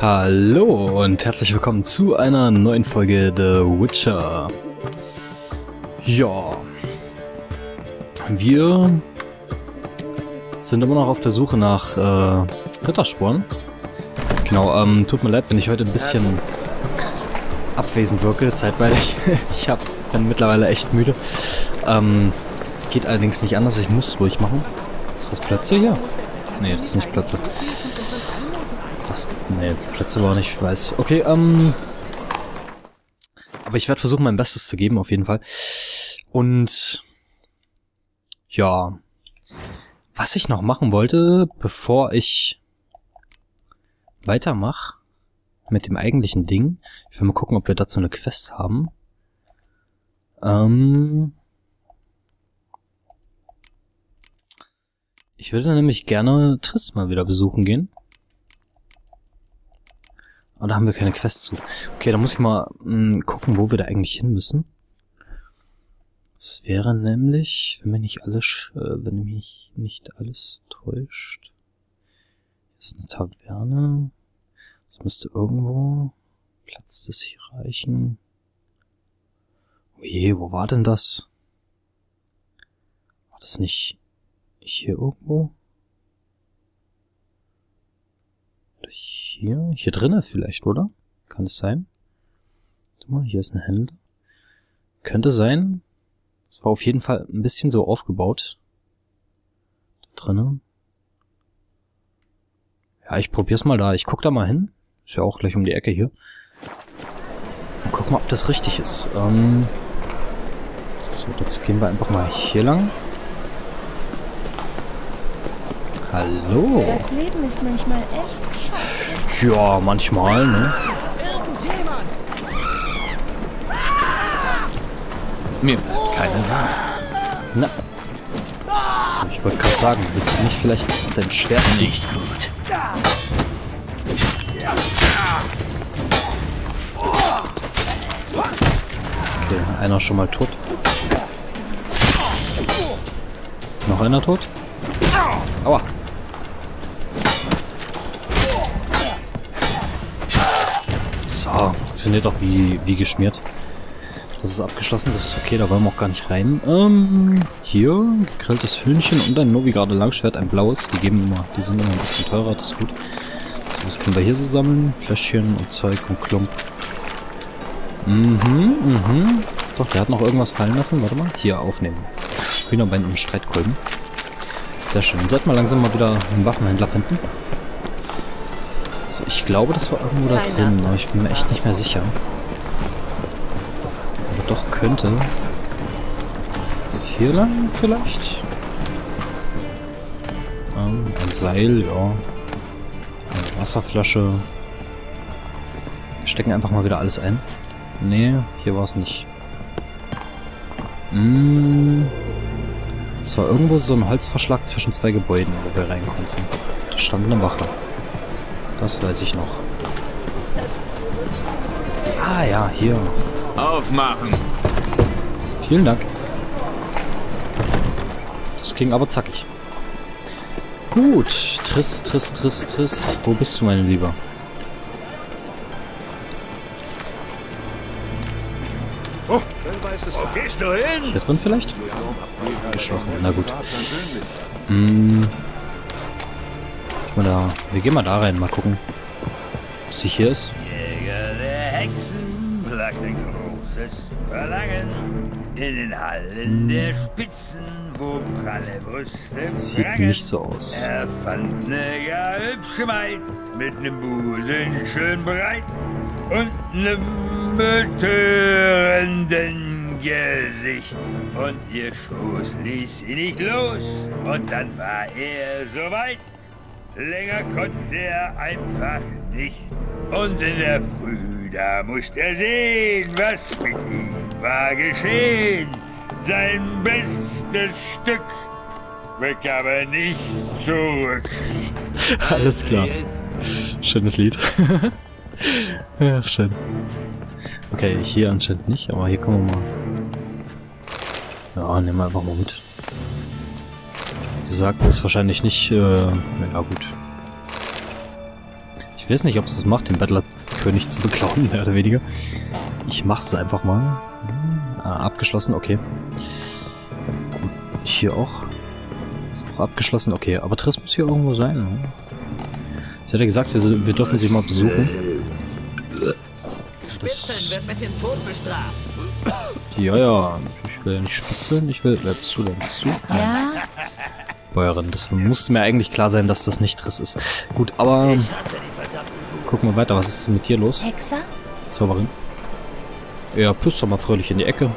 Hallo und herzlich willkommen zu einer neuen Folge The Witcher. Ja, wir sind immer noch auf der Suche nach Rittersporn. Genau, tut mir leid, wenn ich heute ein bisschen abwesend wirke, zeitweilig. Ich bin mittlerweile echt müde. Geht allerdings nicht anders, ich muss ruhig machen. Ist das Plätze hier? Nee, das ist nicht Plätze. Nee, Plätze war nicht, ich weiß. Okay, aber ich werde versuchen, mein Bestes zu geben, auf jeden Fall. Und ja, was ich noch machen wollte, bevor ich weitermache mit dem eigentlichen Ding. Ich will mal gucken, ob wir dazu eine Quest haben. Ich würde nämlich gerne Triss mal wieder besuchen gehen. Aber da haben wir keine Quest zu. Okay, da muss ich mal gucken, wo wir da eigentlich hin müssen. Es wäre nämlich, wenn mich nicht alles täuscht. Hier ist eine Taverne. Das müsste irgendwo Platz das hier reichen. Oh je, wo war denn das? War das nicht hier irgendwo? Oder hier? Hier drinnen vielleicht, oder? Kann es sein? Warte mal, hier ist ein Händler. Könnte sein. Es war auf jeden Fall ein bisschen so aufgebaut. Da drinnen. Ja, ich probier's mal da. Ich guck da mal hin. Ist ja auch gleich um die Ecke hier. Und guck mal, ob das richtig ist. So, dazu gehen wir einfach mal hier lang. Hallo. Das Leben ist manchmal echt scheiße. Ja, manchmal, ne? Mir bleibt keine Wahl. Na. So, ich wollte gerade sagen, willst du nicht vielleicht dein Schwert ziehen? Nicht gut. Okay, einer schon mal tot. Noch einer tot? Aua. So, funktioniert auch wie geschmiert. Das ist abgeschlossen, das ist okay, da wollen wir auch gar nicht rein. Hier, gegrilltes Hühnchen und ein Novigrad Langschwert, ein blaues. Die sind immer ein bisschen teurer, das ist gut. So, was können wir hier so sammeln? Fläschchen und Zeug und Klump. Doch, der hat noch irgendwas fallen lassen. Warte mal, hier aufnehmen. Hühnerbein und Streitkolben. Sehr schön. Sollten wir langsam mal wieder einen Waffenhändler finden. So, ich glaube, das war irgendwo da drin, aber ich bin mir echt nicht mehr sicher. Aber doch könnte. Hier lang vielleicht? Ein Seil, ja. Eine Wasserflasche. Wir stecken einfach mal wieder alles ein. Nee, hier war es nicht. Es war irgendwo so ein Holzverschlag zwischen zwei Gebäuden, wo wir rein konnten. Da stand eine Wache. Das weiß ich noch. Ah ja, hier. Aufmachen. Vielen Dank. Das ging aber zackig. Gut. Triss, Triss, Triss, Triss. Wo bist du, meine Liebe? Oh. Wo gehst du hin? Hier drin vielleicht? Geschlossen. Na gut. Da. Wir gehen mal da rein, mal gucken, ob sie hier ist. Jäger der Hexen plagte großes Verlangen in den Hallen der Spitzen, wo pralle Brüste sieht nicht so aus. Er fand eine gar hübsche Maid mit einem Busen schön breit und einem betörenden Gesicht und ihr Schoß ließ sie nicht los und dann war er soweit. Länger konnte er einfach nicht. Und in der Früh, da musste er sehen, was mit ihm war geschehen. Sein bestes Stück bekam er nicht zurück. Alles klar. Schönes Lied. Ja, schön. Okay, hier anscheinend nicht, aber hier kommen wir mal. Ja, nehmen wir einfach mal mit. Sagt es wahrscheinlich nicht, na gut. Ich Ich weiß nicht, ob es das macht, den Bettlerkönig zu beklauen, mehr oder weniger. Ich mach's einfach mal. Ah, abgeschlossen, okay. Hier auch. Ist auch abgeschlossen, okay. Aber Triss muss hier irgendwo sein. Sie hat ja gesagt, wir dürfen sie mal besuchen. Spitzeln wird mit dem Tod bestraft. Ja. Ich will ja nicht spitzeln. Ich will... Bleibst du, Ja. Bäuerin, das muss mir eigentlich klar sein, dass das nicht Triss ist. Gut, aber... Gucken wir weiter. Was ist mit dir los? Hexer? Zauberin. Ja, püst doch mal fröhlich in die Ecke.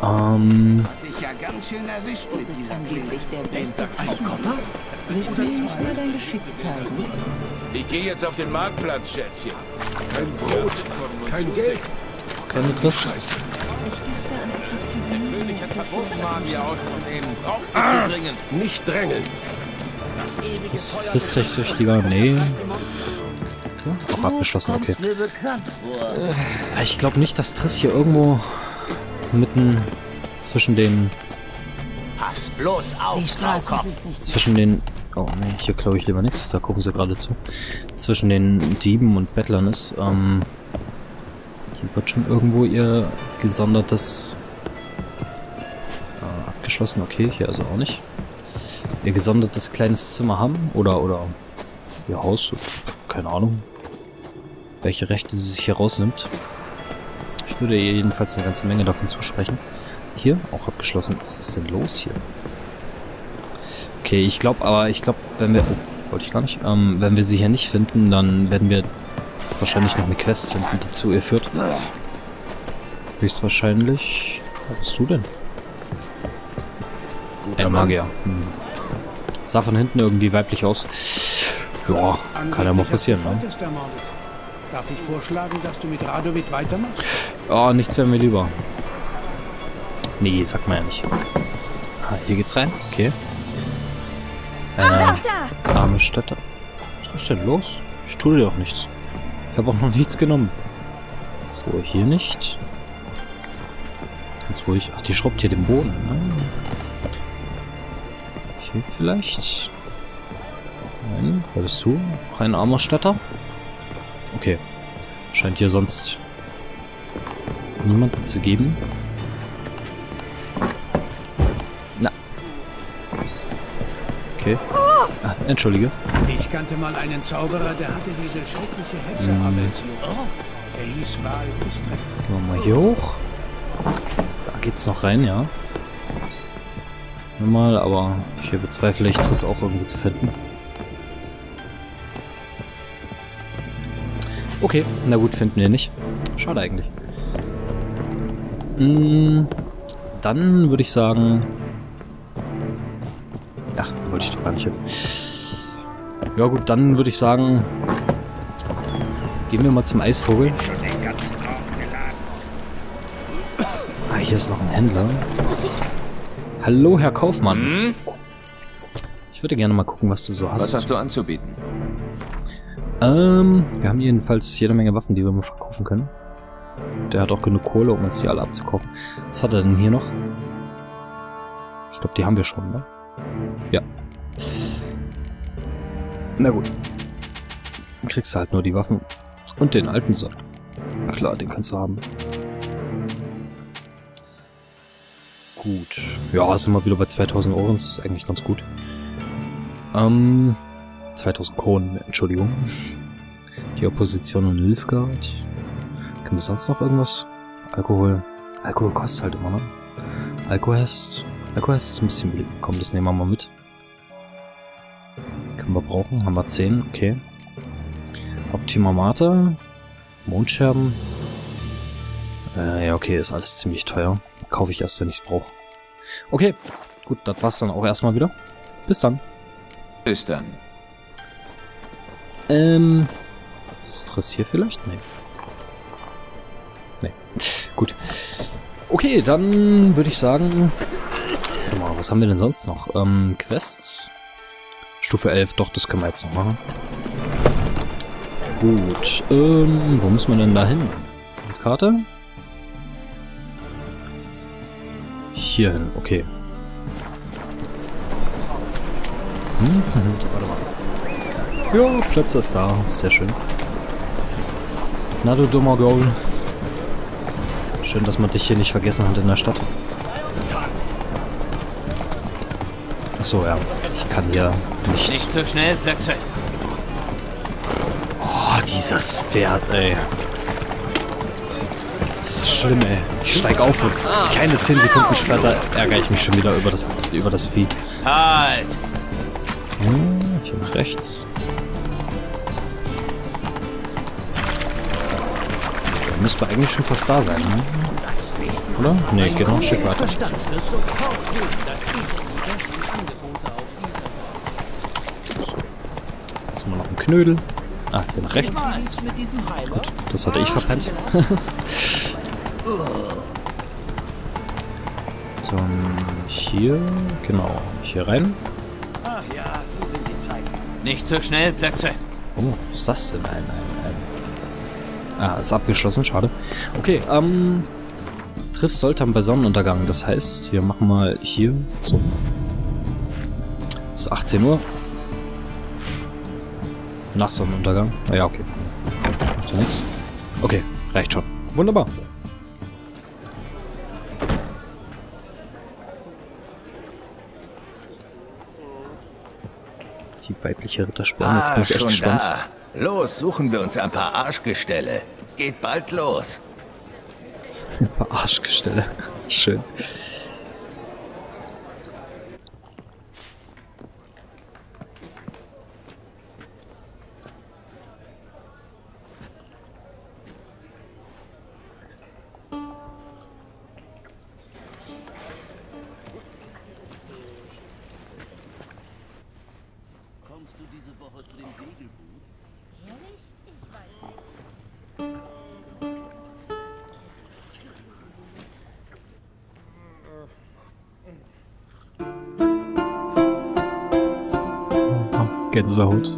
Hat dich ja ganz schön erwischt mit dieser Klinge. Willst du mir mal dein Geschick zeigen? Ich gehe jetzt auf den Marktplatz, Schätzchen. Kein Brot, kein Geld. Keine Triss. Der König hat verboten, Magier auszunehmen. Braucht sie zu bringen. Nicht drängeln. Das ist Fisssüchtiger? Nee. Auch abgeschlossen, okay. Ich glaube nicht, dass Triss hier irgendwo mitten zwischen den... Pass bloß auf, Strahlkopf! Zwischen den... Oh, nee, hier glaube ich lieber nichts. Da gucken sie gerade zu. Zwischen den Dieben und Bettlern ist. Hier wird schon irgendwo ihr gesondertes... abgeschlossen, okay. Hier also auch nicht. Ihr gesondertes kleines Zimmer haben. Oder ihr Haus. Keine Ahnung, welche Rechte sie sich hier rausnimmt. Ich würde ihr jedenfalls eine ganze Menge davon zusprechen. Hier, auch abgeschlossen. Was ist denn los hier? Okay, ich glaube, aber ich glaube, wenn wir... Oh, wollte ich gar nicht. Wenn wir sie hier nicht finden, dann werden wir wahrscheinlich noch eine Quest finden, die zu ihr führt. Höchstwahrscheinlich... Was bist du denn? Ein Magier. Hm. Sah von hinten irgendwie weiblich aus. Ja, kann ja mal passieren, ne? Darf ich vorschlagen, dass du mit Radovid weitermachst? Oh, nichts wäre mir lieber. Nee, sagt man ja nicht. Ah, hier geht's rein. Okay. Arme Städte. Was ist denn los? Ich tue dir doch nichts. Ich habe auch noch nichts genommen. So, hier nicht. Jetzt wo ich... Ach, die schrubbt hier den Boden, ne? Hier vielleicht... Nein, wer bist du? Ein armer Statter? Okay. Scheint hier sonst niemanden zu geben. Na. Okay. Ah, entschuldige. Ich kannte mal einen Zauberer, der hatte diese schreckliche Hexerarbeit. Er hieß mal Gehen wir mal hier hoch. Da geht's noch rein, ja. Mal, aber hier bezweifle ich Triss auch irgendwie zu finden. Okay, na gut, finden wir nicht. Schade eigentlich. Dann würde ich sagen... Ach, wollte ich doch gar nicht hin. Ja gut, dann würde ich sagen... Gehen wir mal zum Eisvogel. Ah, hier ist noch ein Händler. Hallo, Herr Kaufmann. Ich würde gerne mal gucken, was du so hast. Was hast du anzubieten? Wir haben jedenfalls jede Menge Waffen, die wir mal verkaufen können. Der hat auch genug Kohle, um uns die alle abzukaufen. Was hat er denn hier noch? Ich glaube, die haben wir schon, ne? Ja. Na gut. Dann kriegst du halt nur die Waffen. Und den alten Sohn. Klar, den kannst du haben. Gut. Ja, sind wir wieder bei 2000 Euro. Das ist eigentlich ganz gut. 2000 Kronen, Entschuldigung. Die Opposition und Hilfgard. Können wir sonst noch irgendwas? Alkohol. Alkohol kostet halt immer, ne? Alkohest. Alkohest ist ein bisschen billig. Komm, das nehmen wir mal mit. Können wir brauchen. Haben wir 10, okay. Optimamate. Mondscherben. Ja, okay, ist alles ziemlich teuer. Kaufe ich erst, wenn ich es brauche. Okay, gut, das war's dann auch erstmal wieder. Bis dann. Bis dann. Ist das hier vielleicht? Nee. Nee. Gut. Okay, dann würde ich sagen... Warte mal, was haben wir denn sonst noch? Quests? Stufe 11. Doch, das können wir jetzt noch machen. Gut. Wo müssen wir denn da hin? Karte? Hier hin, okay. Warte mal. Jo, Platz ist da. Sehr schön. Na, du dummer Goal. Schön, dass man dich hier nicht vergessen hat in der Stadt. Achso, ja. Ich kann hier nicht... Nicht zu schnell, Plötze. Oh, dieses Pferd, ey. Das ist schlimm, ey. Ich steig auf und keine 10 Sekunden später ärgere ich mich schon wieder über das Vieh. Halt! Hm, hier nach rechts. Da müsste eigentlich schon fast da sein, ne? Oder? Ne, genau, schick weiter. So. Jetzt haben wir noch einen Knödel. Ah, hier nach rechts. Gut, das hatte ich verpennt. So, hier, genau, hier rein. Ach ja, so sind die Zeiten. Nicht so schnell, Plätze. Oh, was ist das denn? Ah, ist abgeschlossen, schade. Okay, Triff Soltan bei Sonnenuntergang. Das heißt, wir machen mal hier so. Bis 18 Uhr. Nach Sonnenuntergang. Naja, okay. So nix. Okay, reicht schon. Wunderbar. Die weibliche Rittersporn, jetzt bin ich echt gespannt. Da. Los, suchen wir uns ein paar Arschgestelle. Geht bald los. Ein paar Arschgestelle. Schön. Gänsehaut.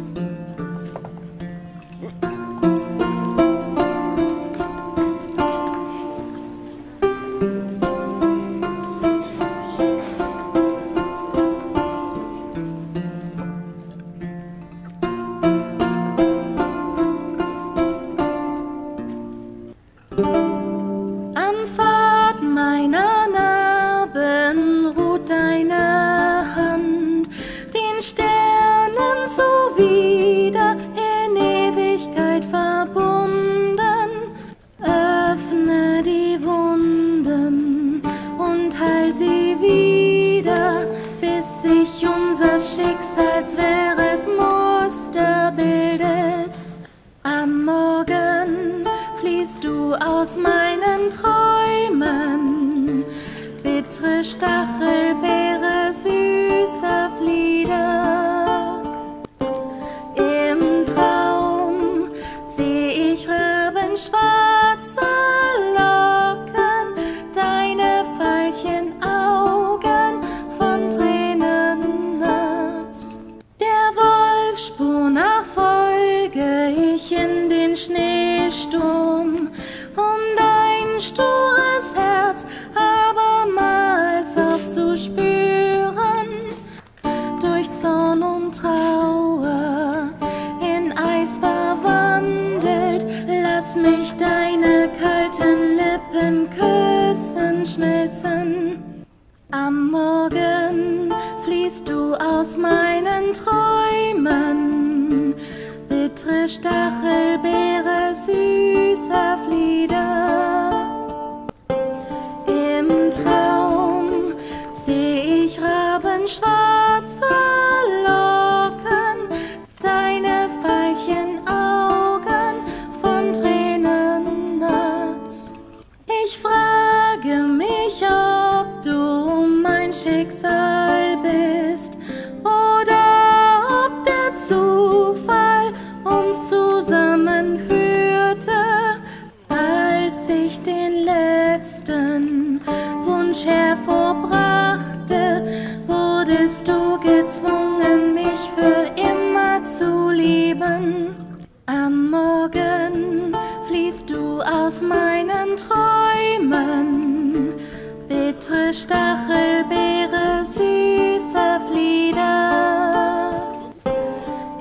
Stachelbeere, süßer Flieder.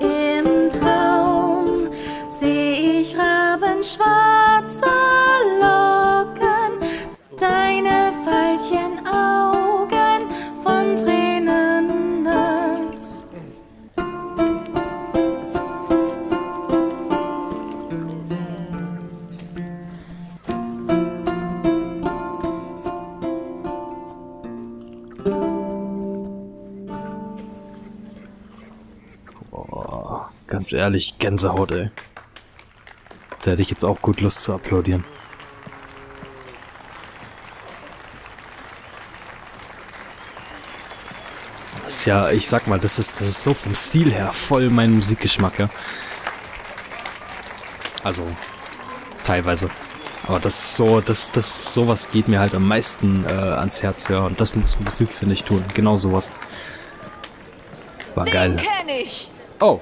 Im Traum ganz ehrlich, Gänsehaut, ey. Da hätte ich jetzt auch gut Lust zu applaudieren. Das ist ja, ich sag mal, das ist so vom Stil her voll mein Musikgeschmack, ja. Also, teilweise. Aber das ist so, sowas geht mir halt am meisten ans Herz, ja. Und das muss Musik, finde ich, tun. Genau sowas. War geil. Oh.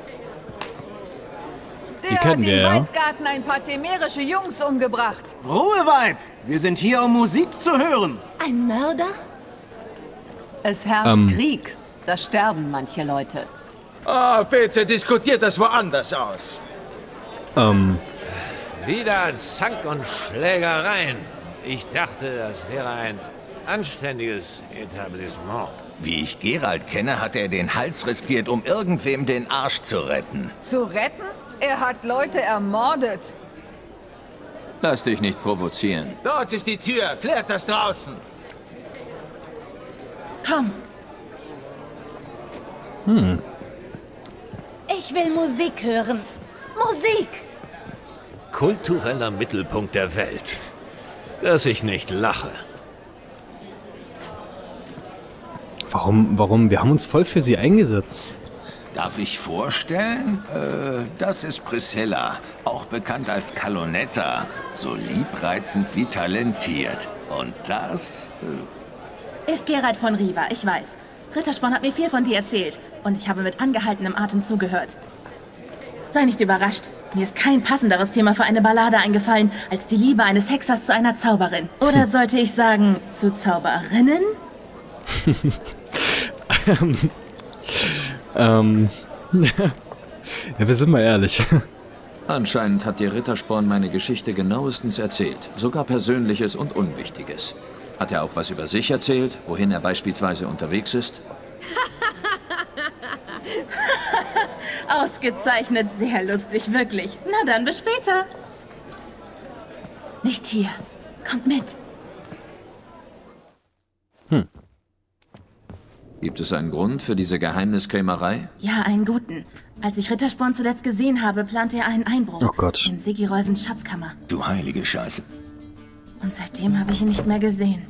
Die kennen wir, ja. Der hat im Maisgarten ein paar temerische Jungs umgebracht. Ruhe, Weib! Wir sind hier, um Musik zu hören. Ein Mörder? Es herrscht Krieg. Da sterben manche Leute. Oh, bitte, diskutiert das woanders aus. Wieder Zank und Schlägereien. Ich dachte, das wäre ein anständiges Etablissement. Wie ich Geralt kenne, hat er den Hals riskiert, um irgendwem den Arsch zu retten. Zu retten? Er hat Leute ermordet. Lass dich nicht provozieren. Dort ist die Tür. Klärt das draußen. Komm. Hm. Ich will Musik hören. Musik! Kultureller Mittelpunkt der Welt. Dass ich nicht lache. Warum? Wir haben uns voll für sie eingesetzt. Darf ich vorstellen? Das ist Priscilla, auch bekannt als Callonetta. So liebreizend wie talentiert. Und das... Ist Geralt von Riva, ich weiß. Rittersporn hat mir viel von dir erzählt. Und ich habe mit angehaltenem Atem zugehört. Sei nicht überrascht. Mir ist kein passenderes Thema für eine Ballade eingefallen, als die Liebe eines Hexers zu einer Zauberin. Oder sollte ich sagen, zu Zauberinnen? Ja, wir sind mal ehrlich. Anscheinend hat dir Rittersporn meine Geschichte genauestens erzählt. Sogar Persönliches und Unwichtiges. Hat er auch was über sich erzählt, wohin er beispielsweise unterwegs ist? Ausgezeichnet, sehr lustig, wirklich. Na dann, bis später. Nicht hier. Kommt mit. Hm. Gibt es einen Grund für diese Geheimniskrämerei? Ja, einen guten. Als ich Rittersporn zuletzt gesehen habe, plante er einen Einbruch. Oh Gott. In Sigi Räufens Schatzkammer. Du heilige Scheiße. Und seitdem habe ich ihn nicht mehr gesehen.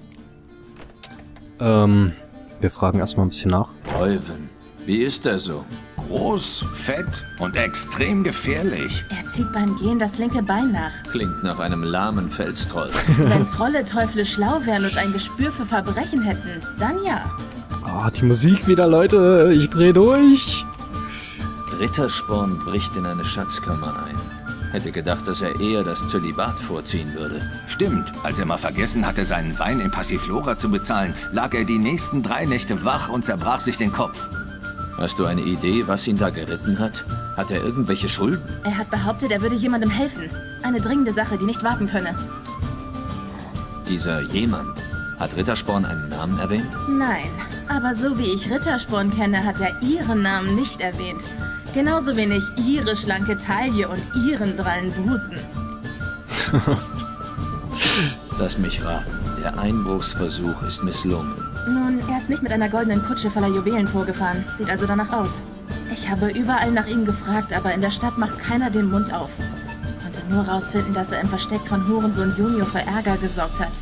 Wir fragen erstmal ein bisschen nach. Räuven, wie ist er so? Groß, fett und extrem gefährlich. Er zieht beim Gehen das linke Bein nach. Klingt nach einem lahmen Felstroll. Wenn Trolle Teufel schlau wären und ein Gespür für Verbrechen hätten, dann ja. Oh, die Musik wieder, Leute. Ich drehe durch. Rittersporn bricht in eine Schatzkammer ein. Hätte gedacht, dass er eher das Zölibat vorziehen würde. Stimmt. Als er mal vergessen hatte, seinen Wein in Passiflora zu bezahlen, lag er die nächsten 3 Nächte wach und zerbrach sich den Kopf. Hast du eine Idee, was ihn da geritten hat? Hat er irgendwelche Schulden? Er hat behauptet, er würde jemandem helfen. Eine dringende Sache, die nicht warten könne. Dieser jemand? Hat Rittersporn einen Namen erwähnt? Nein, aber so wie ich Rittersporn kenne, hat er ihren Namen nicht erwähnt. Genauso wenig ihre schlanke Taille und ihren drallen Busen. Lass mich raten. Der Einbruchsversuch ist misslungen. Nun, er ist nicht mit einer goldenen Kutsche voller Juwelen vorgefahren. Sieht also danach aus. Ich habe überall nach ihm gefragt, aber in der Stadt macht keiner den Mund auf. Konnte nur rausfinden, dass er im Versteck von Hurensohn Junior für Ärger gesorgt hat.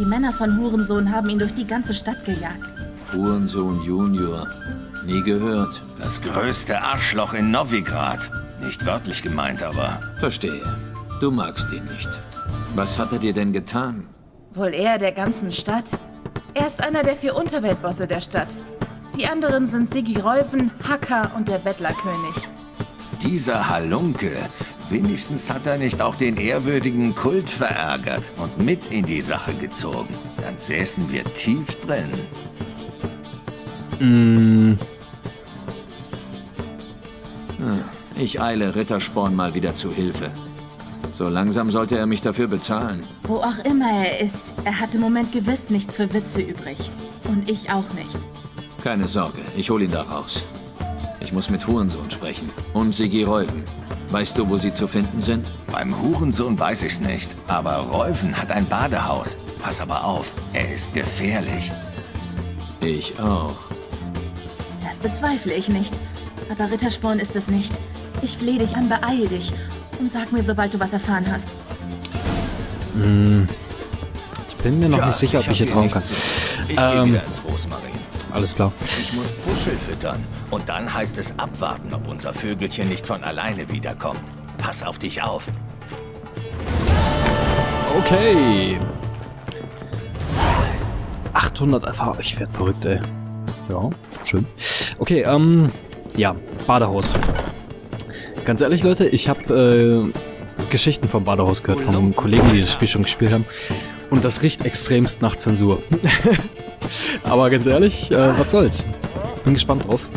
Die Männer von Hurensohn haben ihn durch die ganze Stadt gejagt. Hurensohn Junior. Nie gehört. Das größte Arschloch in Novigrad. Nicht wörtlich gemeint, aber... Verstehe. Du magst ihn nicht. Was hat er dir denn getan? Wohl eher der ganzen Stadt. Er ist einer der 4 Unterweltbosse der Stadt. Die anderen sind Sigi Räufen, Hacker und der Bettlerkönig. Dieser Halunke. Wenigstens hat er nicht auch den ehrwürdigen Kult verärgert und mit in die Sache gezogen. Dann säßen wir tief drin. Mm. Ich eile Rittersporn mal wieder zu Hilfe. So langsam sollte er mich dafür bezahlen. Wo auch immer er ist, er hat im Moment gewiss nichts für Witze übrig. Und ich auch nicht. Keine Sorge, ich hole ihn da raus. Ich muss mit Hurensohn sprechen. Und Sigi Räufen. Weißt du, wo sie zu finden sind? Beim Hurensohn weiß ich's nicht. Aber Räufen hat ein Badehaus. Pass aber auf, er ist gefährlich. Ich auch. Das bezweifle ich nicht. Aber Rittersporn ist es nicht. Ich flehe dich an, beeil dich und sag mir, sobald du was erfahren hast. Ich bin mir noch nicht sicher, ob ich hier trauen kann. Ich gehe wieder ins Rosmarin. Alles klar. Ich muss Puschel füttern und dann heißt es abwarten, ob unser Vögelchen nicht von alleine wiederkommt. Pass auf dich auf. Okay. 800 Erfahrung. Ich werd verrückt, ey. Ja, schön. Okay, ja, Badehaus. Ganz ehrlich, Leute, ich habe Geschichten vom Badehaus gehört, von Kollegen, die das Spiel schon gespielt haben. Und das riecht extremst nach Zensur. Aber ganz ehrlich, was soll's? Bin gespannt drauf.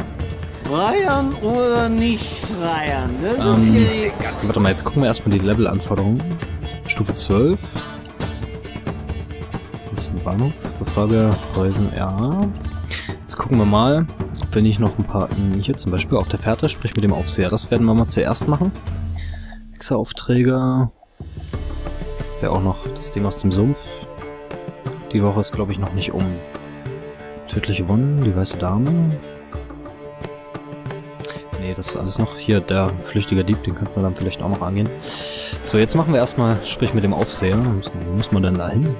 Reiern oder nicht reiern? Das ist hier die ganze... Warte mal, jetzt gucken wir erstmal die Levelanforderungen. Stufe 12. Jetzt im Bahnhof. Befrage Reisen, ja. Jetzt gucken wir mal, ob wir nicht noch ein paar... Hier zum Beispiel auf der Fährte, sprich mit dem Aufseher. Das werden wir mal zuerst machen. Hexeraufträge. Wäre auch noch das Ding aus dem Sumpf. Die Woche ist, glaube ich, noch nicht um. Tödliche Wunden, die weiße Dame. Nee, das ist alles noch. Hier, der flüchtige Dieb, den könnten wir dann vielleicht auch noch angehen. So, jetzt machen wir erstmal, sprich mit dem Aufseher. Wo muss man denn da hin?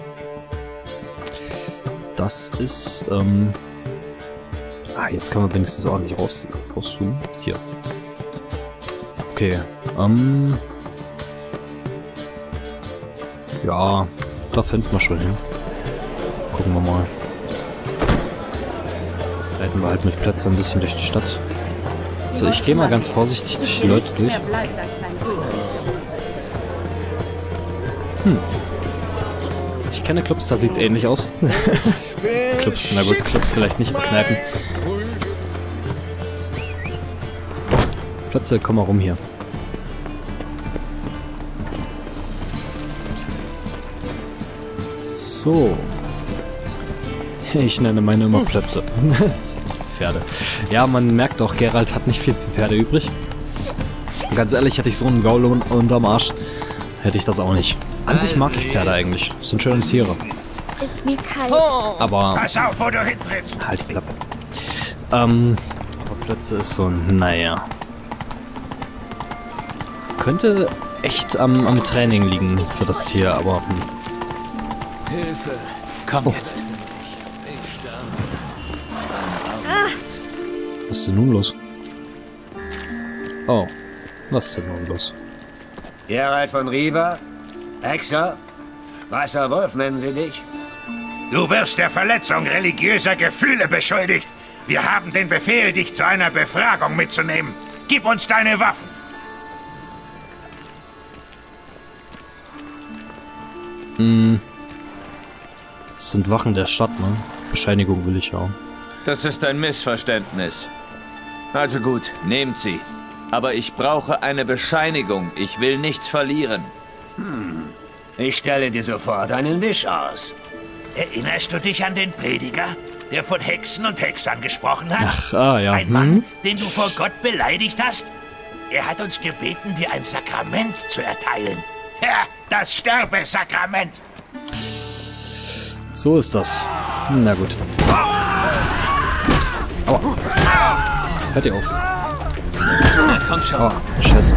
Das ist, jetzt kann man wenigstens ordentlich rauszoomen. Hier. Okay, ja, da finden wir schon hin. Gucken wir mal. Reiten wir halt mit Plätzen ein bisschen durch die Stadt. So, ich gehe mal ganz vorsichtig durch die Leute durch. Hm. Ich kenne Clubs, da sieht's ähnlich aus. Clubs, na gut, Clubs vielleicht nicht, aber Kneipen. Plätze, komm mal rum hier. So. Ich nenne meine immer Plätze. Pferde. Ja, man merkt auch, Geralt hat nicht viel Pferde übrig. Und ganz ehrlich, hätte ich so einen Gaul unterm Arsch, hätte ich das auch nicht. An sich mag ich Pferde eigentlich. Das sind schöne Tiere. Ist mir kalt. Aber... Pass auf, wo du hintrittst. Halt die Klappe. Aber Plätze ist so ein... Naja. Könnte echt am Training liegen für das Tier, aber... Hilfe! Komm jetzt! Was ist denn nun los? Oh, was ist denn nun los? Geralt von Riva? Hexer? Wasserwolf nennen sie dich? Du wirst der Verletzung religiöser Gefühle beschuldigt. Wir haben den Befehl, dich zu einer Befragung mitzunehmen. Gib uns deine Waffen! Hm... Das sind Wachen der Stadt, ne? Bescheinigung will ich haben. Das ist ein Missverständnis. Also gut, nehmt sie. Aber ich brauche eine Bescheinigung. Ich will nichts verlieren. Hm. Ich stelle dir sofort einen Wisch aus. Erinnerst du dich an den Prediger, der von Hexen und Hexern gesprochen hat? Ach, ja. Ein Mann, den du vor Gott beleidigt hast? Er hat uns gebeten, dir ein Sakrament zu erteilen. Ja, das Sterbesakrament. So ist das. Na gut. Aua. Hört ihr auf. Na komm schon. Aua. Scheiße.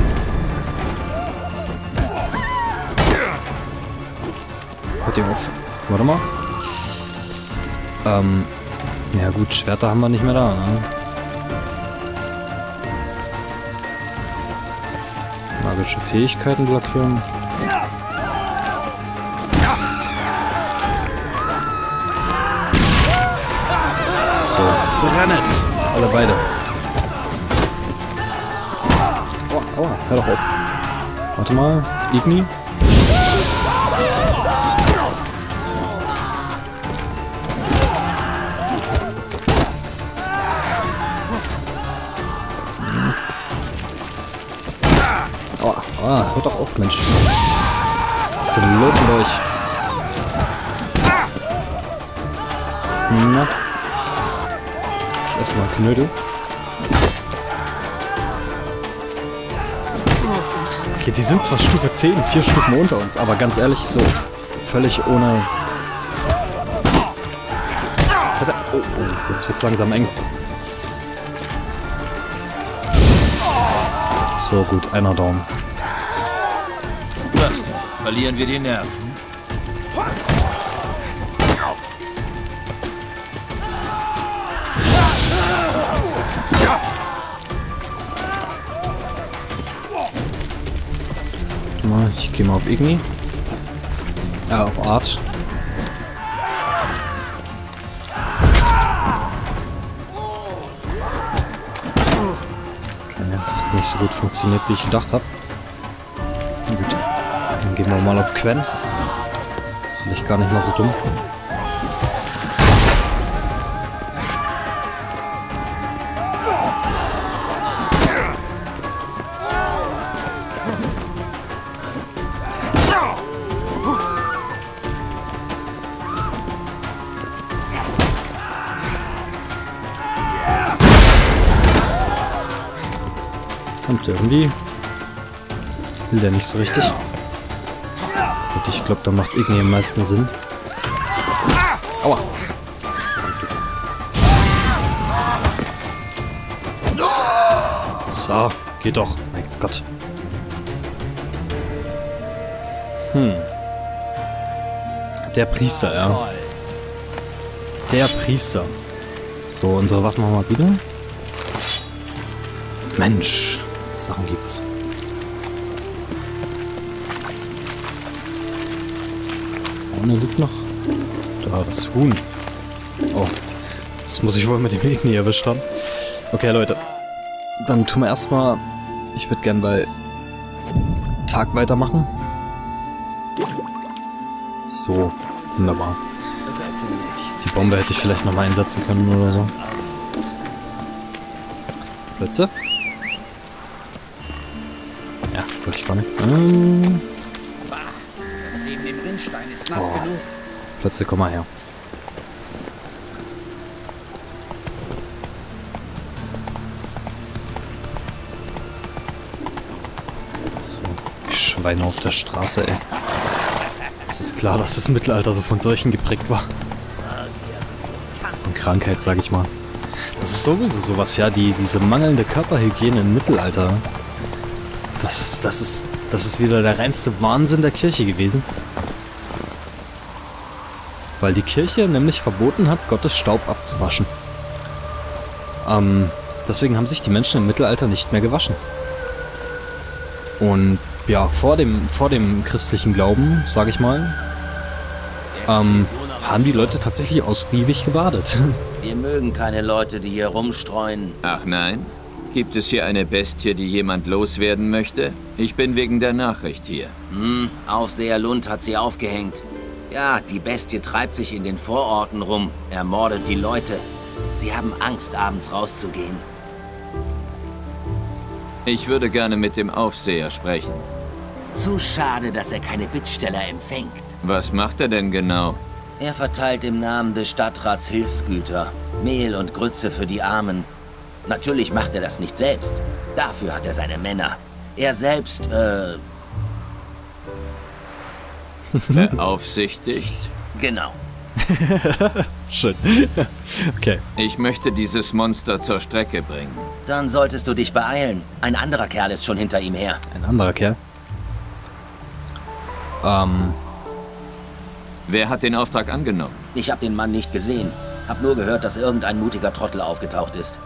Hört ihr auf. Warte mal. Ja gut, Schwerter haben wir nicht mehr da, ne? Magische Fähigkeiten blockieren. So, brennet! Alle beide. Oh, aua, hör doch auf. Warte mal, Igni. Aua, aua, hör doch auf, Mensch. Was ist denn los mit euch? Na? Erstmal Knödel. Okay, die sind zwar Stufe 10, 4 Stufen unter uns, aber ganz ehrlich, so völlig ohne... Oh, oh, jetzt wird's langsam eng. So, gut, einer down. Was denn? Verlieren wir die Nerven? Mal, ich gehe mal auf Igni. Auf Art. Nicht so gut funktioniert, wie ich gedacht habe. Gut, dann gehen wir mal auf Quen. Ist vielleicht gar nicht mal so dumm. Irgendwie will der nicht so richtig. Und ich glaube, da macht Igni am meisten Sinn. Aua. So, geht doch. Mein Gott. Der Priester, ja. Der Priester. So, unsere Waffen machen wir wieder. Mensch. Sachen gibt's. Vorne liegt noch. Da, das Huhn. Oh. Das muss ich wohl mit dem Igni erwischt haben. Okay, Leute. Dann tun wir erstmal. Ich würde gern bei Tag weitermachen. So. Wunderbar. Die Bombe hätte ich vielleicht nochmal einsetzen können oder so. Plätze. Wollte ich gar nicht. Das neben dem Rinnstein ist nass genug. Plätze, komm mal her. So, die Schweine auf der Straße, ey. Es ist klar, dass das Mittelalter so von solchen geprägt war. Von Krankheit, sag ich mal. Das ist sowieso sowas, ja, diese mangelnde Körperhygiene im Mittelalter. Das ist wieder der reinste Wahnsinn der Kirche gewesen. Weil die Kirche nämlich verboten hat, Gottes Staub abzuwaschen. Deswegen haben sich die Menschen im Mittelalter nicht mehr gewaschen. Und ja, vor dem christlichen Glauben, sage ich mal, haben die Leute tatsächlich ausgiebig gebadet. Wir mögen keine Leute, die hier rumstreuen. Ach nein? Gibt es hier eine Bestie, die jemand loswerden möchte? Ich bin wegen der Nachricht hier. Aufseher Lund hat sie aufgehängt. Ja, die Bestie treibt sich in den Vororten rum, ermordet die Leute. Sie haben Angst, abends rauszugehen. Ich würde gerne mit dem Aufseher sprechen. Zu schade, dass er keine Bittsteller empfängt. Was macht er denn genau? Er verteilt im Namen des Stadtrats Hilfsgüter, Mehl und Grütze für die Armen. Natürlich macht er das nicht selbst. Dafür hat er seine Männer. Er selbst, beaufsichtigt? Genau. Schön. Okay. Ich möchte dieses Monster zur Strecke bringen. Dann solltest du dich beeilen. Ein anderer Kerl ist schon hinter ihm her. Ein anderer Kerl? Wer hat den Auftrag angenommen? Ich habe den Mann nicht gesehen. Hab nur gehört, dass irgendein mutiger Trottel aufgetaucht ist.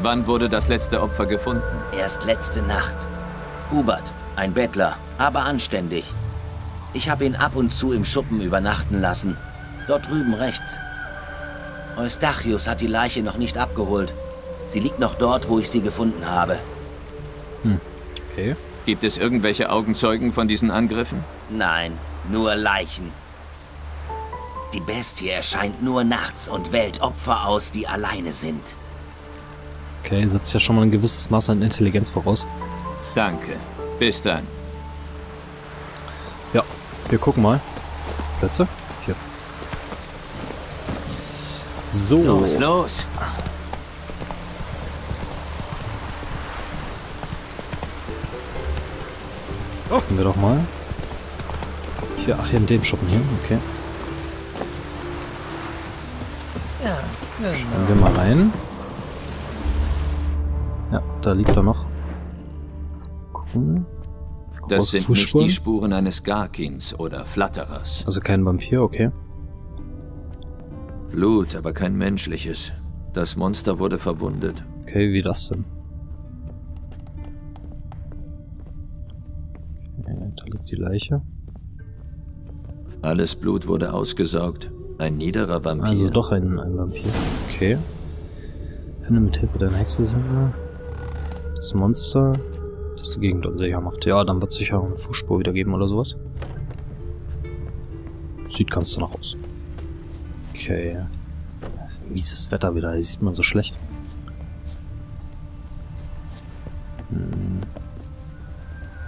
Wann wurde das letzte Opfer gefunden? Erst letzte Nacht. Hubert, ein Bettler, aber anständig. Ich habe ihn ab und zu im Schuppen übernachten lassen. Dort drüben rechts. Eustachius hat die Leiche noch nicht abgeholt. Sie liegt noch dort, wo ich sie gefunden habe. Okay. Gibt es irgendwelche Augenzeugen von diesen Angriffen? Nein, nur Leichen. Die Bestie erscheint nur nachts und wählt Opfer aus, die alleine sind. Okay, setzt ja schon mal ein gewisses Maß an Intelligenz voraus. Danke. Bis dann. Ja, wir gucken mal. Plätze? Hier. So. Los, los. Gucken wir doch mal. Hier, ach, hier in dem Schuppen hier. Okay. Schauen wir mal rein. da liegt er noch. Cool. Das sind Fußspuren. Nicht die Spuren eines Garkins oder Flatterers. Also kein Vampir, okay. Blut, aber kein menschliches. Das Monster wurde verwundet. Okay, wie das denn? Okay, da liegt die Leiche. Alles Blut wurde ausgesaugt. Ein niederer Vampir. Also doch ein Vampir. Okay. Finde mit Hilfe deiner Hexe Sinne das Monster, das die Gegend unsicher macht. Ja, dann wird es sicher eine Fußspur wiedergeben oder sowas. Sieht ganz danach aus. Okay. Das ist mieses Wetter wieder, das sieht man so schlecht.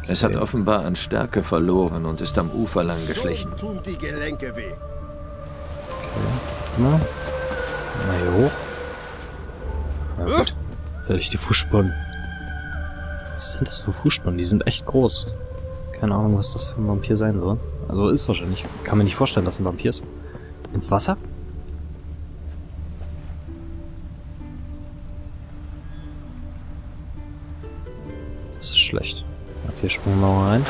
Okay. Es hat offenbar an Stärke verloren und ist am Ufer lang geschlichen. Tun die Gelenke weh. Okay, na. Na jo. Na gut. Jetzt hätte ich die Fußspuren. Was sind das für Fußspuren? Die sind echt groß. Keine Ahnung, was das für ein Vampir sein soll. Also ist wahrscheinlich. Kann mir nicht vorstellen, dass ein Vampir ist. Ins Wasser? Das ist schlecht. Okay, springen wir mal rein.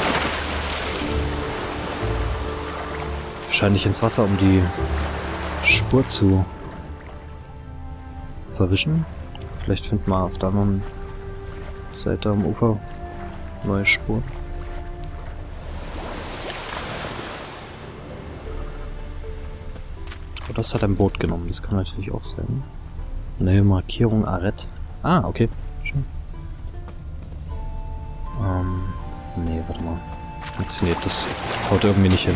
Wahrscheinlich ins Wasser, um die Spur zu verwischen. Vielleicht finden wir auf der anderen Seite am Ufer neue Spuren. Oh, das hat ein Boot genommen. Das kann natürlich auch sein. Neue Markierung, Arret. Ah, okay. Schön. Nee, warte mal. Das funktioniert. Das haut irgendwie nicht hin.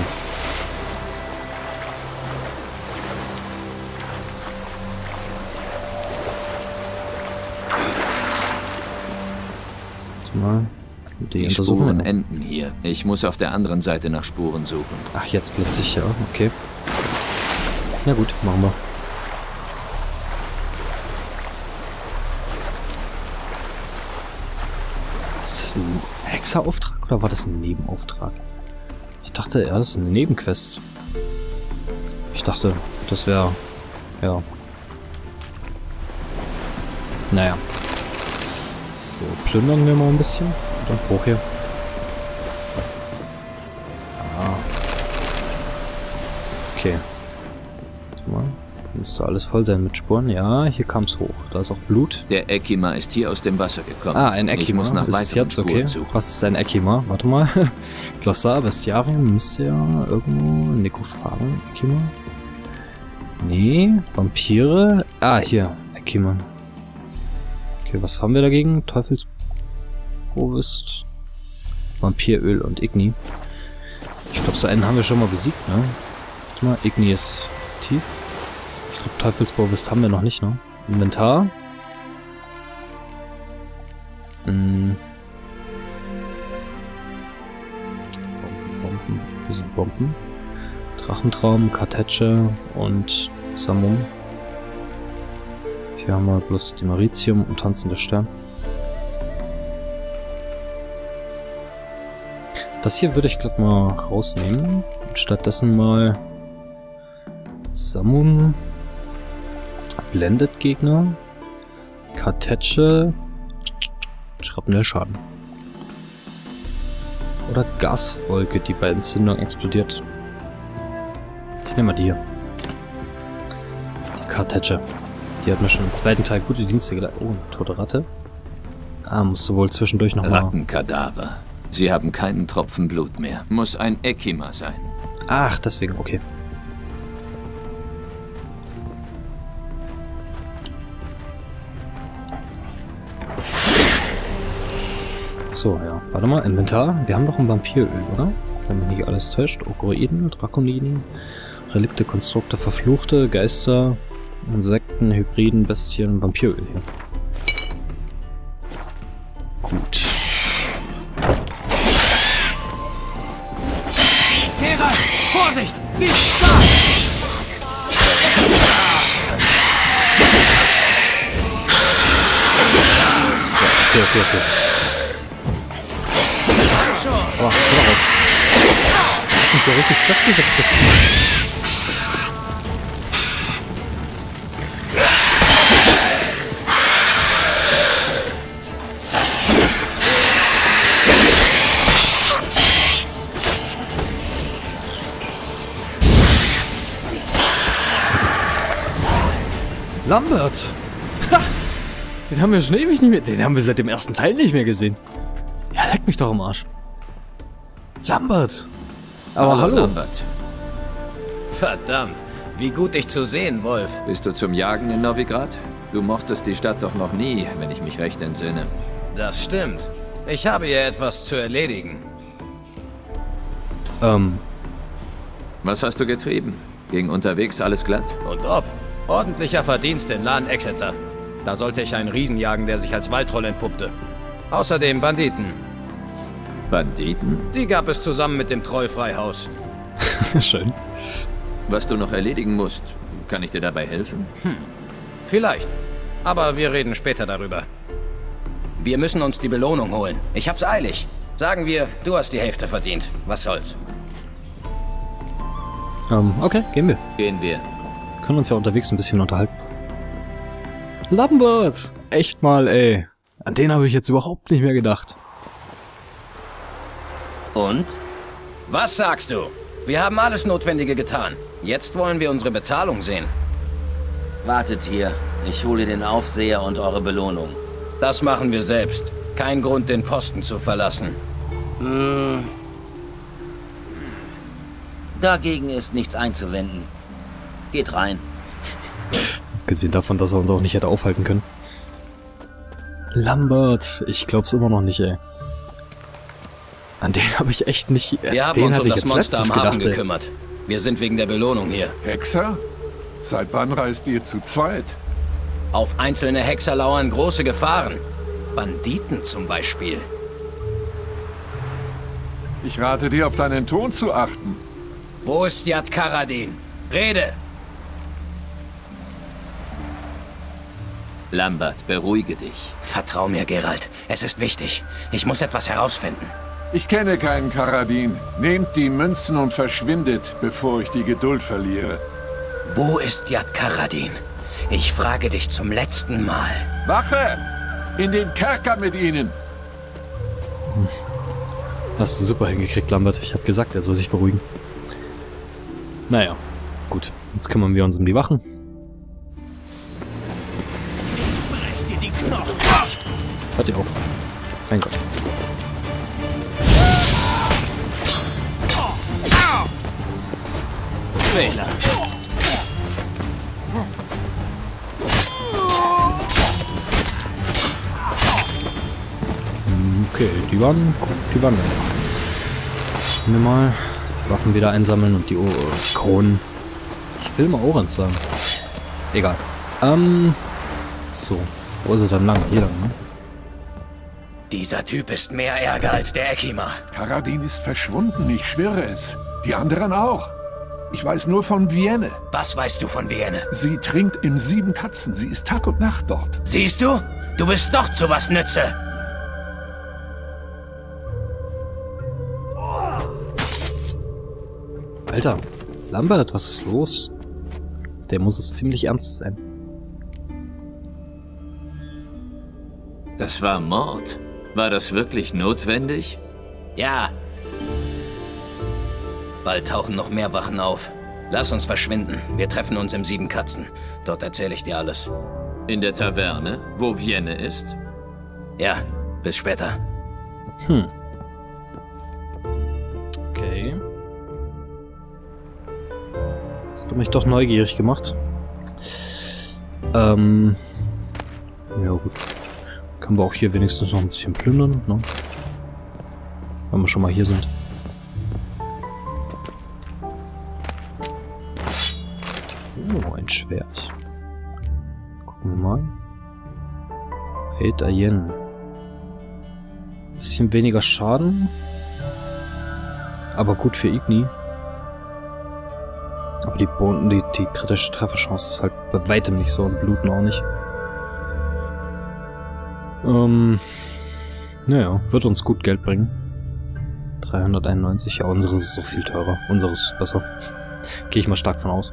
Warte mal. Die Spuren enden hier. Ich muss auf der anderen Seite nach Spuren suchen. Ach, jetzt plötzlich, ja. Okay. Na gut, machen wir. Ist das ein Hexerauftrag oder war das ein Nebenauftrag? Ich dachte, ja, das ist eine Nebenquest. Ich dachte, das wäre... ja. Naja. So, plündern wir mal ein bisschen. Und dann hoch hier. Ah. Okay. Müsste alles voll sein mit Spuren. Ja, hier kam es hoch. Da ist auch Blut. Der Ekima ist hier aus dem Wasser gekommen. Ah, ein Ekima. Ich muss nach weiteren Spuren suchen. Was ist ein Ekima? Warte mal. Glossar, Bestiarium müsste ja irgendwo... Nekophagen, Ekima. Nee, Vampire. Ah, hier. Ekima. Okay, was haben wir dagegen? Teufelsprovost, Vampiröl und Igni. Ich glaube, so einen haben wir schon mal besiegt, ne? Warte mal, Igni ist tief. Teufelsprovost haben wir noch nicht, ne? Inventar. Hm. Bomben. Hier sind Bomben. Drachentraum, Kartätsche und Samum. Hier haben wir bloß die Maritium und tanzende Stern. Das hier würde ich glatt mal rausnehmen. Und stattdessen mal Samum. Blendet Gegner, Kartätsche, schrappender Schaden. Oder Gaswolke, die bei Entzündung explodiert. Ich nehme mal die hier. Die Kartätsche. Die hat mir schon im zweiten Teil gute Dienste geleistet. Oh, eine tote Ratte. Ah, musste wohl zwischendurch nochmal... Rattenkadaver. Sie haben keinen Tropfen Blut mehr. Muss ein Ekima sein. Ach, deswegen, okay. So, ja. Warte mal, Inventar. Wir haben doch ein Vampiröl, oder? Wenn mich nicht alles täuscht. Ogroiden, Drakoniden, Relikte, Konstrukte, Verfluchte, Geister, Insekten, Hybriden, Bestien, Vampiröl hier. Gut. Hera, Vorsicht! Sie ist stark! Ja, okay, okay, okay. Oh, hör auf. Ich hab mich ja richtig festgesetzt, das Biest. Lambert! Ha! Den haben wir schon ewig nicht mehr... Den haben wir seit dem ersten Teil nicht mehr gesehen. Ja, leck mich doch am Arsch. Lambert! Aber hallo, Lambert. Verdammt, wie gut dich zu sehen, Wolf. Bist du zum Jagen in Novigrad? Du mochtest die Stadt doch noch nie, wenn ich mich recht entsinne. Das stimmt. Ich habe hier etwas zu erledigen. Was hast du getrieben? Ging unterwegs alles glatt? Und ob. Ordentlicher Verdienst in Lahn Exeter. Da sollte ich einen Riesen jagen, der sich als Waldtroll entpuppte. Außerdem Banditen. Banditen? Die gab es zusammen mit dem Trollfreihaus. Schön. Was du noch erledigen musst, kann ich dir dabei helfen? Hm. Vielleicht. Aber wir reden später darüber. Wir müssen uns die Belohnung holen. Ich hab's eilig. Sagen wir, du hast die Hälfte verdient. Was soll's? Okay, gehen wir. Gehen wir. Können uns ja unterwegs ein bisschen unterhalten. Lambert! Echt mal, ey. An den habe ich jetzt überhaupt nicht mehr gedacht. Und? Was sagst du? Wir haben alles Notwendige getan. Jetzt wollen wir unsere Bezahlung sehen. Wartet hier. Ich hole den Aufseher und eure Belohnung. Das machen wir selbst. Kein Grund, den Posten zu verlassen. Dagegen ist nichts einzuwenden. Geht rein. Gesehen davon, dass er uns auch nicht hätte aufhalten können. Lambert, ich glaub's immer noch nicht, ey. An den habe ich echt nicht... Wir haben uns um das Monster am Hafen gekümmert. Wir sind wegen der Belohnung hier. Hexer? Seit wann reist ihr zu zweit? Auf einzelne Hexer lauern große Gefahren. Banditen zum Beispiel. Ich rate dir, auf deinen Ton zu achten. Wo ist Jad Karadin? Rede! Lambert, beruhige dich. Vertrau mir, Geralt. Es ist wichtig. Ich muss etwas herausfinden. Ich kenne keinen Karadin. Nehmt die Münzen und verschwindet, bevor ich die Geduld verliere. Wo ist Jad Karadin? Ich frage dich zum letzten Mal. Wache! In den Kerker mit ihnen! Hast du super hingekriegt, Lambert. Ich habe gesagt, er soll sich beruhigen. Naja, gut. Jetzt kümmern wir uns um die Wachen. Hört ihr auf. Mein Gott. Wähler. Okay, die waren einfach. Nehmen wir mal die Waffen wieder einsammeln und die Kronen. Ich will mal Orange sagen. Egal. So. Wo ist er dann lang? Hier lang, ne? Dieser Typ ist mehr Ärger als der Ekima. Karadin ist verschwunden, ich schwöre es. Die anderen auch. Ich weiß nur von Vienne. Was weißt du von Vienne? Sie trinkt im Sieben Katzen. Sie ist Tag und Nacht dort. Siehst du? Du bist doch zu was Nütze. Alter, Lambert, was ist los? Der muss es ziemlich ernst sein. Das war Mord. War das wirklich notwendig? Ja. Bald tauchen noch mehr Wachen auf. Lass uns verschwinden. Wir treffen uns im Sieben Katzen. Dort erzähle ich dir alles. In der Taverne, wo Vienne ist? Ja, bis später. Okay. Das hat mich doch neugierig gemacht. Ja, gut. Können wir auch hier wenigstens noch ein bisschen plündern, ne? Wenn wir schon mal hier sind. Oh, ein Schwert. Gucken wir mal. Aiden. Bisschen weniger Schaden. Aber gut für Igni. Aber die kritische Trefferchance ist halt bei weitem nicht so und Bluten auch nicht. Naja, wird uns gut Geld bringen. 391, ja, unseres ist so viel teurer. Unseres ist besser. Gehe ich mal stark von aus.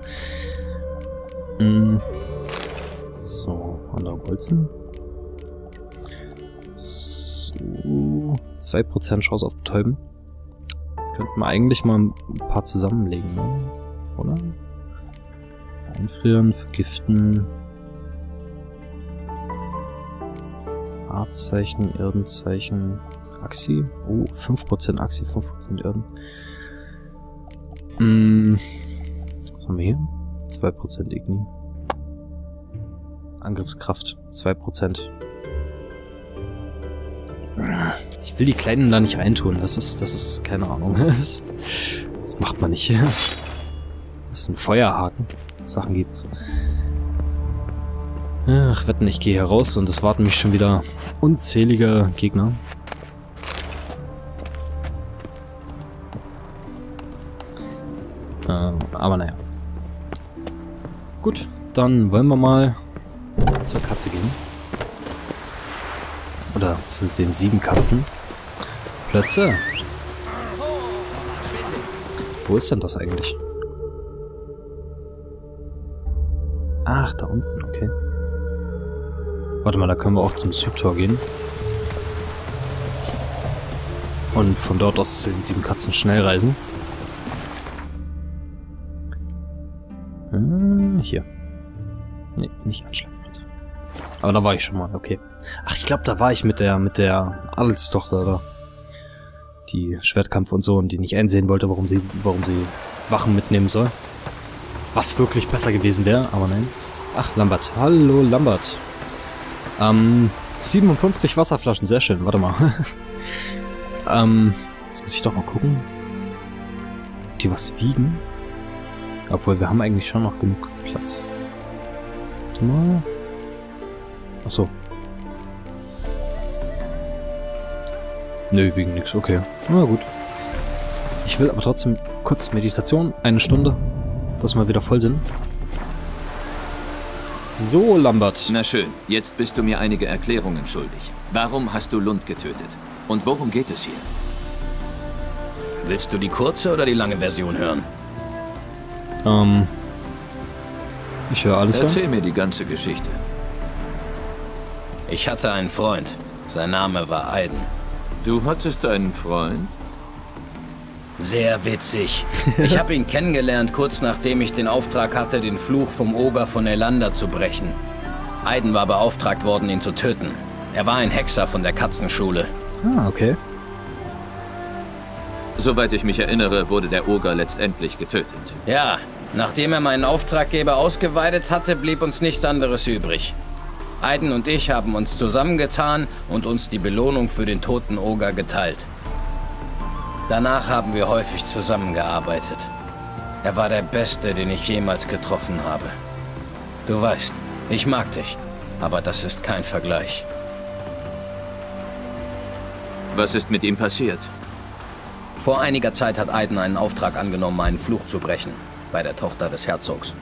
So, 100 Bolzen. So, 2% Chance auf Betäuben. Könnten wir eigentlich mal ein paar zusammenlegen, ne? Oder? Einfrieren, vergiften, Artzeichen, Erdenzeichen, Axi. Oh, 5% Axi, 5% Erden. Was haben wir hier? 2% Igni. Angriffskraft, 2%. Ich will die Kleinen da nicht reintun. Das ist keine Ahnung. Das macht man nicht. Das ist ein Feuerhaken. Sachen gibt's. Ach, wetten, ich gehe hier raus und es warten mich schon wieder unzählige Gegner. Aber naja. Gut, dann wollen wir mal zur Katze gehen. Oder zu den 7 Katzen. Plätze. Wo ist denn das eigentlich? Ach, da unten, okay. Warte mal, da können wir auch zum Südtor gehen. Und von dort aus zu den 7 Katzen schnell reisen. Hier. Nee, nicht anschlagen. Aber da war ich schon mal, okay. Ach, ich glaube, da war ich mit der Adelstochter da. Die Schwertkampf und so, und die nicht einsehen wollte, warum sie Wachen mitnehmen soll. Was wirklich besser gewesen wäre, aber nein. Ach, Lambert. Hallo, Lambert. 57 Wasserflaschen, sehr schön, warte mal. Jetzt muss ich doch mal gucken. Ob die was wiegen? Obwohl, wir haben eigentlich schon noch genug Platz. Warte mal. Achso. Nö, wegen nix, okay. Na gut. Ich will aber trotzdem kurz Meditation. Eine Stunde. Dass wir wieder voll sind. So, Lambert. Na schön, jetzt bist du mir einige Erklärungen schuldig. Warum hast du Lund getötet? Und worum geht es hier? Willst du die kurze oder die lange Version hören? Ich höre alles. Erzähl mir die ganze Geschichte. Ich hatte einen Freund. Sein Name war Aiden. Du hattest einen Freund? Sehr witzig. Ich habe ihn kennengelernt, kurz nachdem ich den Auftrag hatte, den Fluch vom Oger von Elanda zu brechen. Aiden war beauftragt worden, ihn zu töten. Er war ein Hexer von der Katzenschule. Ah, okay. Soweit ich mich erinnere, wurde der Oger letztendlich getötet. Ja, nachdem er meinen Auftraggeber ausgeweidet hatte, blieb uns nichts anderes übrig. Aiden und ich haben uns zusammengetan und uns die Belohnung für den toten Oger geteilt. Danach haben wir häufig zusammengearbeitet. Er war der Beste, den ich jemals getroffen habe. Du weißt, ich mag dich, aber das ist kein Vergleich. Was ist mit ihm passiert? Vor einiger Zeit hat Aiden einen Auftrag angenommen, einen Fluch zu brechen, bei der Tochter des Herzogs.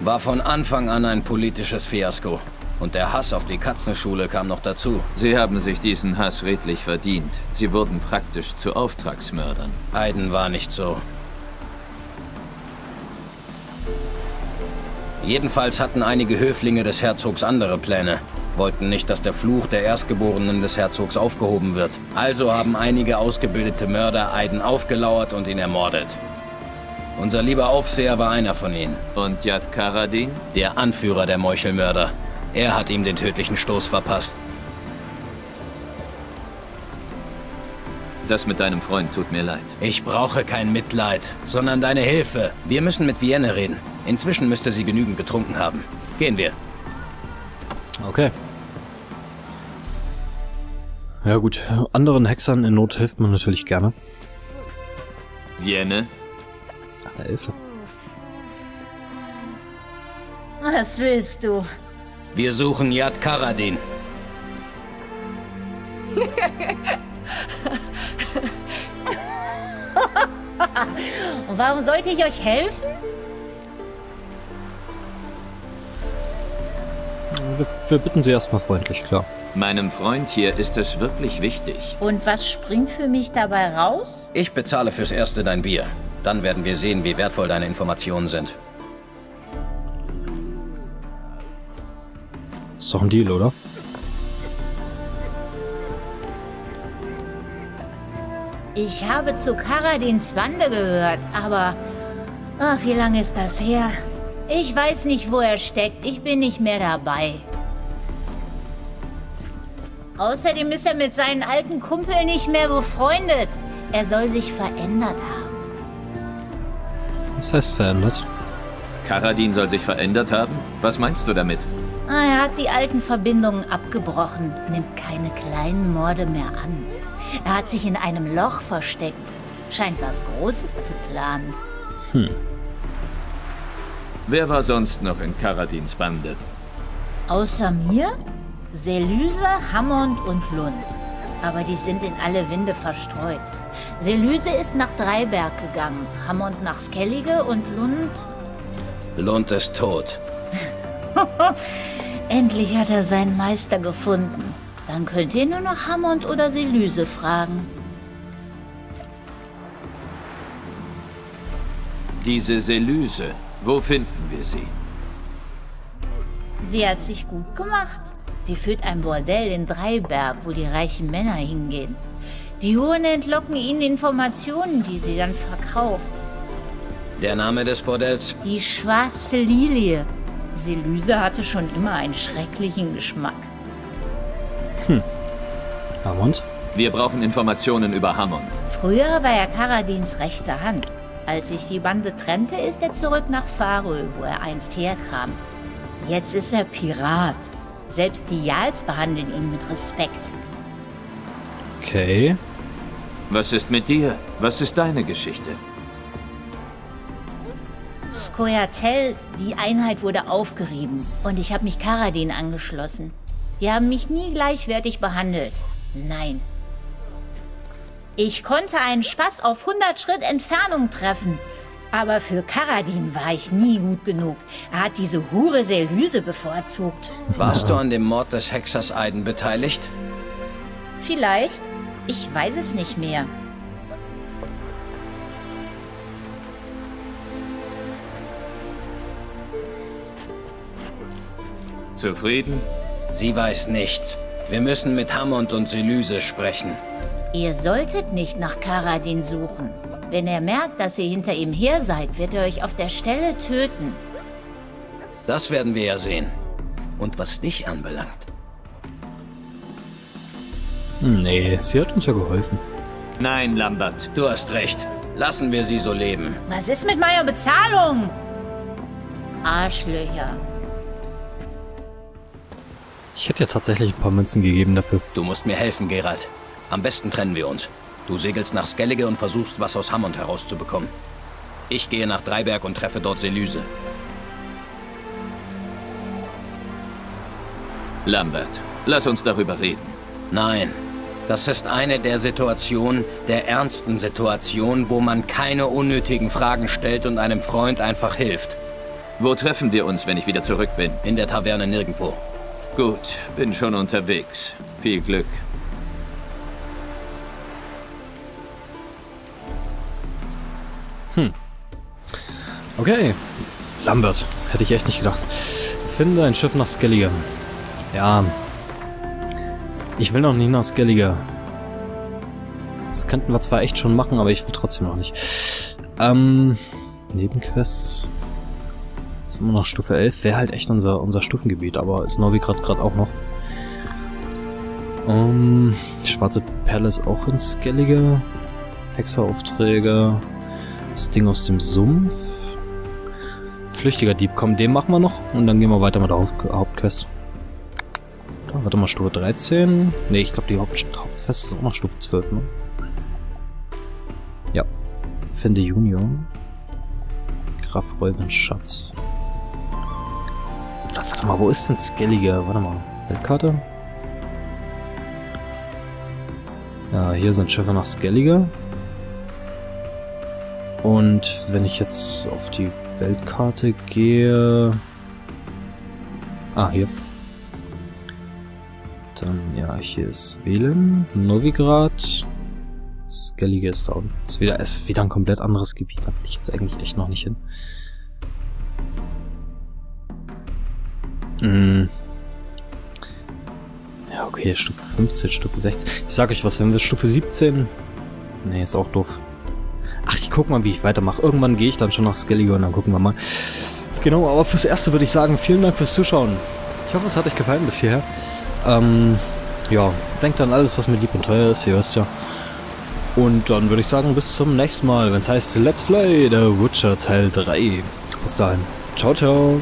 War von Anfang an ein politisches Fiasko. Und der Hass auf die Katzenschule kam noch dazu. Sie haben sich diesen Hass redlich verdient. Sie wurden praktisch zu Auftragsmördern. Aiden war nicht so. Jedenfalls hatten einige Höflinge des Herzogs andere Pläne. Wollten nicht, dass der Fluch der Erstgeborenen des Herzogs aufgehoben wird. Also haben einige ausgebildete Mörder Aiden aufgelauert und ihn ermordet. Unser lieber Aufseher war einer von ihnen. Und Jad Karadin? Der Anführer der Meuchelmörder. Er hat ihm den tödlichen Stoß verpasst. Das mit deinem Freund tut mir leid. Ich brauche kein Mitleid, sondern deine Hilfe. Wir müssen mit Vienne reden. Inzwischen müsste sie genügend getrunken haben. Gehen wir. Okay. Ja gut, anderen Hexern in Not hilft man natürlich gerne. Vienne? Ach, der Elfe. Was willst du? Wir suchen Jad Karadin. Und warum sollte ich euch helfen? Wir bitten Sie erstmal freundlich, klar. Meinem Freund hier ist es wirklich wichtig. Und was springt für mich dabei raus? Ich bezahle fürs Erste dein Bier. Dann werden wir sehen, wie wertvoll deine Informationen sind. Ist doch ein Deal, oder? Ich habe zu Karadins Bande gehört, aber... Ach, wie lange ist das her? Ich weiß nicht, wo er steckt. Ich bin nicht mehr dabei. Außerdem ist er mit seinen alten Kumpeln nicht mehr befreundet. Er soll sich verändert haben. Was heißt verändert? Karadin soll sich verändert haben? Was meinst du damit? Er hat die alten Verbindungen abgebrochen, nimmt keine kleinen Morde mehr an. Er hat sich in einem Loch versteckt. Scheint was Großes zu planen. Hm. Wer war sonst noch in Karadins Bande? Außer mir? Selyse, Hammond und Lund. Aber die sind in alle Winde verstreut. Selyse ist nach Dreiberg gegangen, Hammond nach Skellige und Lund... Lund ist tot. Endlich hat er seinen Meister gefunden. Dann könnt ihr nur noch Hammond oder Selyse fragen. Diese Selyse, wo finden wir sie? Sie hat sich gut gemacht. Sie führt ein Bordell in Dreiberg, wo die reichen Männer hingehen. Die Huren entlocken ihnen Informationen, die sie dann verkauft. Der Name des Bordells? Die schwarze Lilie. Selyse hatte schon immer einen schrecklichen Geschmack. Hm. Hammond? Wir brauchen Informationen über Hammond. Früher war er Karadins rechte Hand. Als sich die Bande trennte, ist er zurück nach Faroe, wo er einst herkam. Jetzt ist er Pirat. Selbst die Jarls behandeln ihn mit Respekt. Okay. Was ist mit dir? Was ist deine Geschichte? Skoyatel, die Einheit wurde aufgerieben und ich habe mich Karadin angeschlossen. Wir haben mich nie gleichwertig behandelt. Nein. Ich konnte einen Spatz auf 100 Schritt Entfernung treffen. Aber für Karadin war ich nie gut genug. Er hat diese Hure Selyse bevorzugt. Warst du an dem Mord des Hexers Aiden beteiligt? Vielleicht. Ich weiß es nicht mehr. Zufrieden? Sie weiß nichts. Wir müssen mit Hammond und Selyse sprechen. Ihr solltet nicht nach Karadin suchen. Wenn er merkt, dass ihr hinter ihm her seid, wird er euch auf der Stelle töten. Das werden wir ja sehen. Und was dich anbelangt. Nee, sie hat uns ja geholfen. Nein, Lambert. Du hast recht. Lassen wir sie so leben. Was ist mit meiner Bezahlung? Arschlöcher. Ich hätte ja tatsächlich ein paar Münzen gegeben dafür. Du musst mir helfen, Geralt. Am besten trennen wir uns. Du segelst nach Skellige und versuchst, was aus Hammond herauszubekommen. Ich gehe nach Dreiberg und treffe dort Selyse. Lambert, lass uns darüber reden. Nein, das ist eine der Situationen, der ernsten Situationen, wo man keine unnötigen Fragen stellt und einem Freund einfach hilft. Wo treffen wir uns, wenn ich wieder zurück bin? In der Taverne nirgendwo. Gut, bin schon unterwegs. Viel Glück. Hm. Okay. Lambert. Hätte ich echt nicht gedacht. Finde ein Schiff nach Skellige. Ja. Ich will noch nicht nach Skellige. Das könnten wir zwar echt schon machen, aber ich will trotzdem noch nicht. Nebenquests. Ist immer noch Stufe 11. Wäre halt echt unser Stufengebiet, aber ist Novigrad gerade auch noch. Schwarze Perle ist auch in Skellige. Hexeraufträge. Das Ding aus dem Sumpf. Flüchtiger Dieb. Komm, den machen wir noch. Und dann gehen wir weiter mit der Hauptquest. Da, warte mal, Stufe 13. Ne, ich glaube, die Hauptquest ist auch noch Stufe 12, ne? Ja. Finde Junior. Graf Räubens Schatz. Ach, warte mal, wo ist denn Skellige? Warte mal. Weltkarte? Ja, hier sind Schiffe nach Skellige. Und wenn ich jetzt auf die Weltkarte gehe... Ah, hier. Dann, ja, hier ist Vienne, Novigrad. Skellige ist da unten. Ist wieder ein komplett anderes Gebiet. Da bin ich jetzt eigentlich echt noch nicht hin. Hm. Ja, okay, Stufe 15, Stufe 16. Ich sag euch was, wenn wir Stufe 17... Nee, ist auch doof. Ach, ich guck mal, wie ich weitermache. Irgendwann gehe ich dann schon nach Skellige und dann gucken wir mal. Genau, aber fürs Erste würde ich sagen, vielen Dank fürs Zuschauen. Ich hoffe, es hat euch gefallen bis hierher. ja, denkt an alles, was mir lieb und teuer ist, ihr wisst ja. Und dann würde ich sagen, bis zum nächsten Mal, wenn es heißt Let's Play The Witcher Teil 3. Bis dahin. Ciao, ciao.